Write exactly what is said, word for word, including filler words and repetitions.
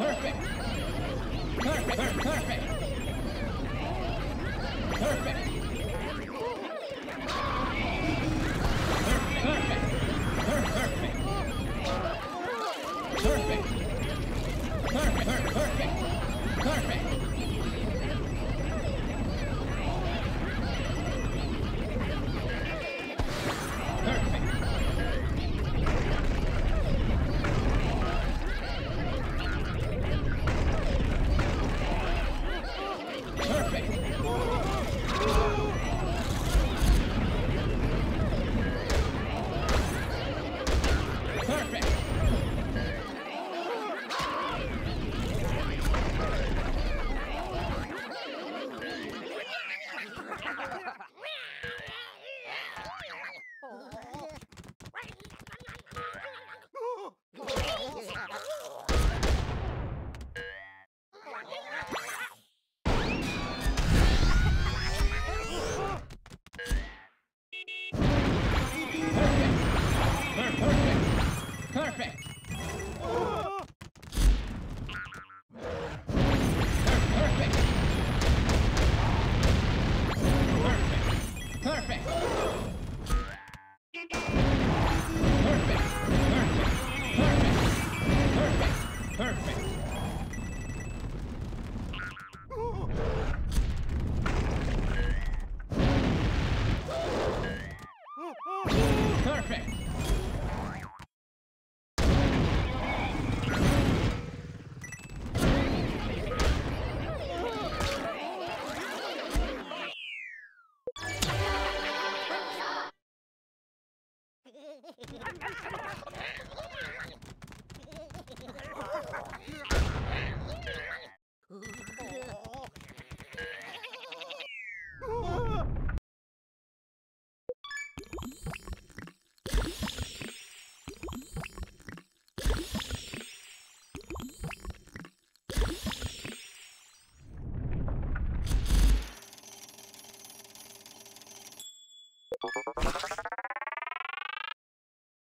Perfect. Perfect. Perfect. Perfect. Perfect. What?